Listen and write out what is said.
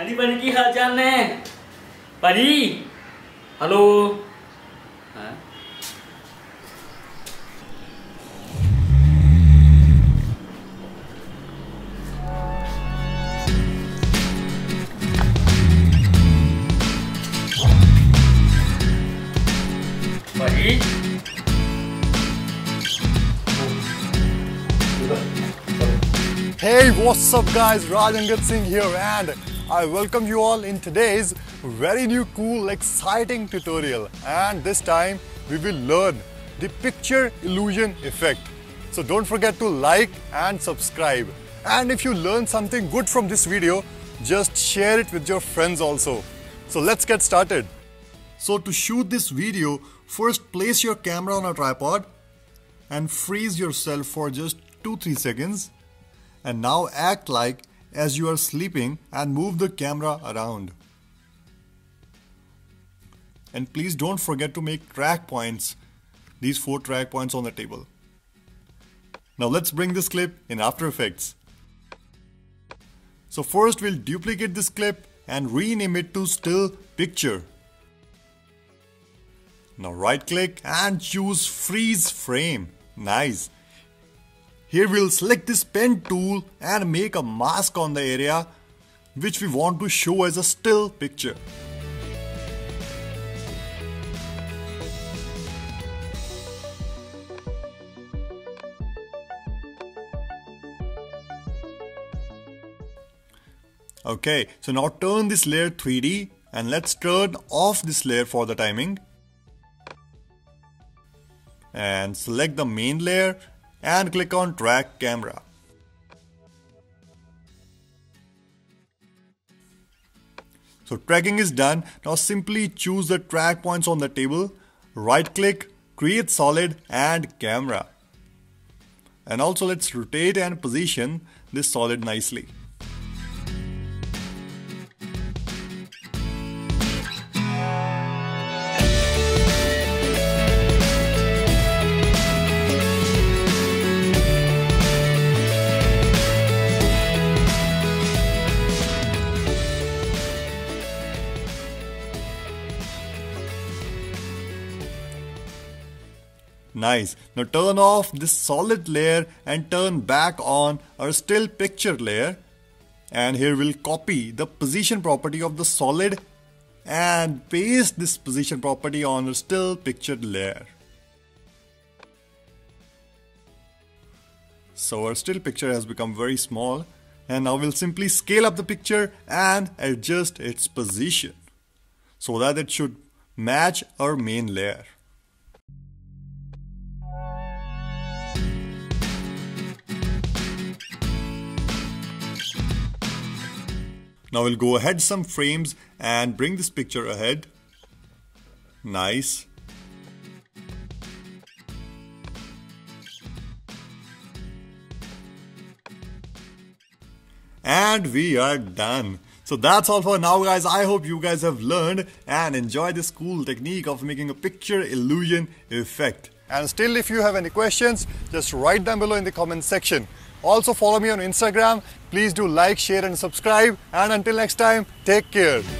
ਹਾਂਜੀ ਭਾਜੀ ਕੀ ਹਾਲ ਚਾਲ ਨੇ ਭਾਜੀ ਹੈਲੋ ਹਾਂ ਭਾਜੀ Hey, what's up guys, Raj Angad Singh here and I welcome you all in today's very new cool exciting tutorial, and this time we will learn the picture illusion effect. So don't forget to like and subscribe, and if you learn something good from this video just share it with your friends also. So let's get started. So to shoot this video first place your camera on a tripod and freeze yourself for just 2-3 seconds. And now act like as you are sleeping and move the camera around. And please don't forget to make track points, these 4 track points on the table. Now let's bring this clip in After Effects. So first we'll duplicate this clip and rename it to Still Picture. Now right click and choose Freeze Frame. Nice. Here we'll select this pen tool and make a mask on the area which we want to show as a still picture. Okay, so now turn this layer 3D and let's turn off this layer for the timing. And select the main layer and click on Track Camera. So tracking is done. Now simply choose the track points on the table, right click, create solid and camera. And also let's rotate and position this solid nicely. Nice. Now turn off this solid layer and turn back on our still picture layer, and here we'll copy the position property of the solid and paste this position property on our still picture layer. So our still picture has become very small, and now we'll simply scale up the picture and adjust its position so that it should match our main layer. Now we'll go ahead some frames and bring this picture ahead. Nice. And we are done. So that's all for now guys. I hope you guys have learned and enjoyed this cool technique of making a picture illusion effect. And still if you have any questions just write them below in the comment section. Also follow me on Instagram. Please do like, share and subscribe, and until next time, take care.